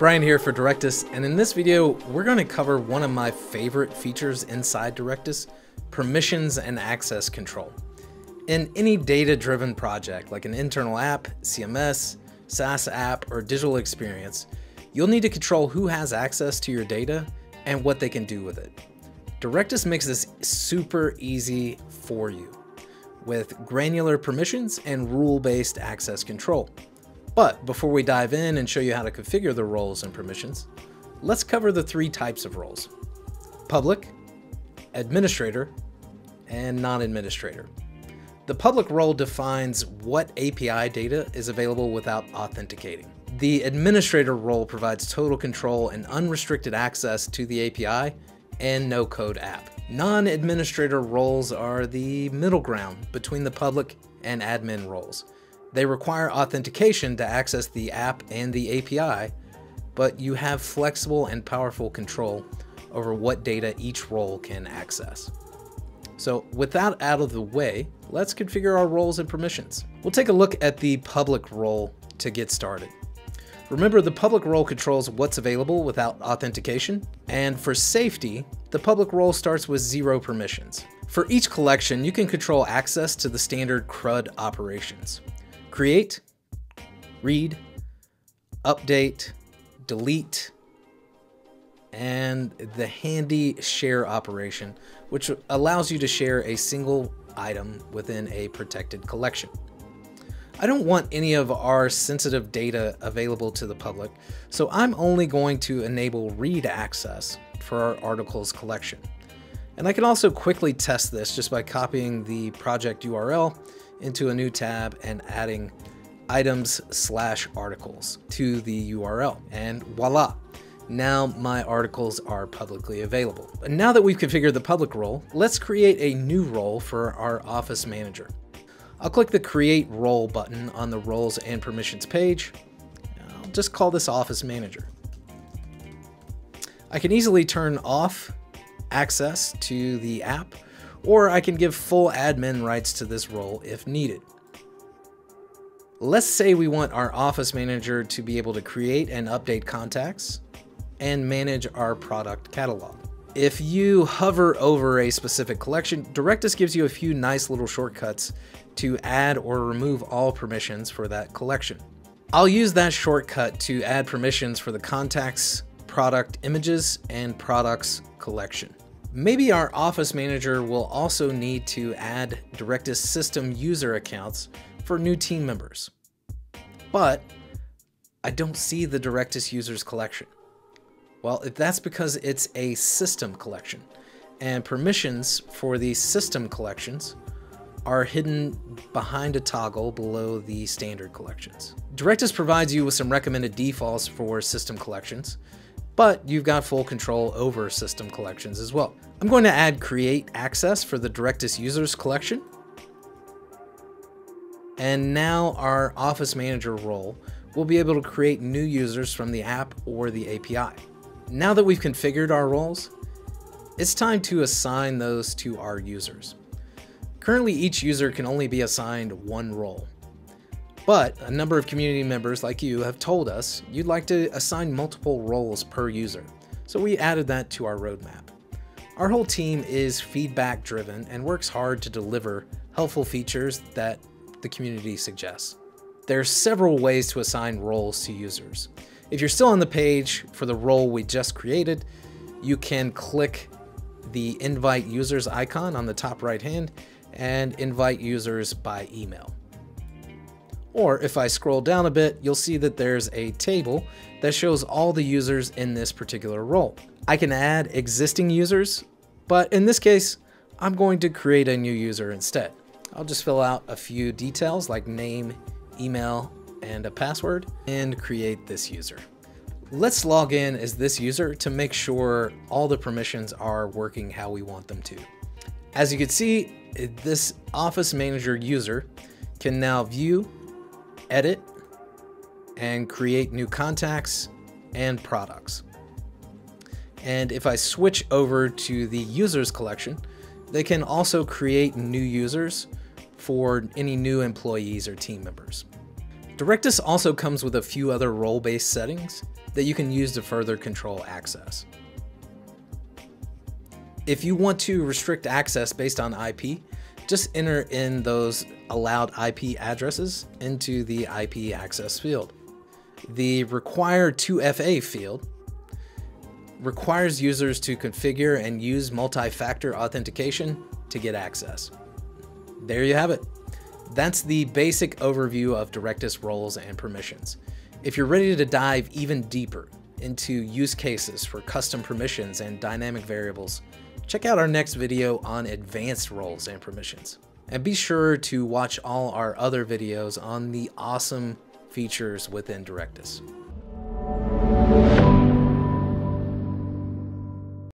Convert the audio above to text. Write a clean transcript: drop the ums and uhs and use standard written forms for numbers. Brian here for Directus, and in this video we're going to cover one of my favorite features inside Directus, permissions and access control. In any data-driven project like an internal app, CMS, SaaS app, or digital experience, you'll need to control who has access to your data and what they can do with it. Directus makes this super easy for you with granular permissions and rule-based access control. But before we dive in and show you how to configure the roles and permissions, let's cover the three types of roles: public, administrator, and non-administrator. The public role defines what API data is available without authenticating. The administrator role provides total control and unrestricted access to the API and no-code app. Non-administrator roles are the middle ground between the public and admin roles. They require authentication to access the app and the API, but you have flexible and powerful control over what data each role can access. So with that out of the way, let's configure our roles and permissions. We'll take a look at the public role to get started. Remember, the public role controls what's available without authentication, and for safety, the public role starts with 0 permissions. For each collection, you can control access to the standard CRUD operations: create, read, update, delete, and the handy share operation, which allows you to share a single item within a protected collection. I don't want any of our sensitive data available to the public, so I'm only going to enable read access for our articles collection. And I can also quickly test this just by copying the project URL into a new tab and adding items/articles to the URL, and voila. Now my articles are publicly available. And now that we've configured the public role, let's create a new role for our office manager. I'll click the Create Role button on the Roles and Permissions page. I'll just call this Office Manager. I can easily turn off access to the app, or I can give full admin rights to this role if needed. Let's say we want our office manager to be able to create and update contacts and manage our product catalog. If you hover over a specific collection, Directus gives you a few nice little shortcuts to add or remove all permissions for that collection. I'll use that shortcut to add permissions for the contacts, product images, and products collection. Maybe our office manager will also need to add Directus system user accounts for new team members, but I don't see the Directus users collection. Well, that's because it's a system collection, and permissions for the system collections are hidden behind a toggle below the standard collections. Directus provides you with some recommended defaults for system collections, but you've got full control over system collections as well. I'm going to add create access for the Directus users collection. And now our office manager role will be able to create new users from the app or the API. Now that we've configured our roles, it's time to assign those to our users. Currently, each user can only be assigned one role, but a number of community members like you have told us you'd like to assign multiple roles per user, so we added that to our roadmap. Our whole team is feedback driven and works hard to deliver helpful features that the community suggests. There are several ways to assign roles to users. If you're still on the page for the role we just created, you can click the invite users icon on the top right hand and invite users by email. Or if I scroll down a bit, you'll see that there's a table that shows all the users in this particular role. I can add existing users, but in this case, I'm going to create a new user instead. I'll just fill out a few details like name, email, and a password, and create this user. Let's log in as this user to make sure all the permissions are working how we want them to. As you can see, this office manager user can now view, edit, and create new contacts and products. And if I switch over to the users collection, they can also create new users for any new employees or team members. Directus also comes with a few other role-based settings that you can use to further control access. If you want to restrict access based on IP, just enter in those allowed IP addresses into the IP access field. The Require 2FA field requires users to configure and use multi-factor authentication to get access. There you have it. That's the basic overview of Directus roles and permissions. If you're ready to dive even deeper into use cases for custom permissions and dynamic variables, check out our next video on advanced roles and permissions. And be sure to watch all our other videos on the awesome features within Directus.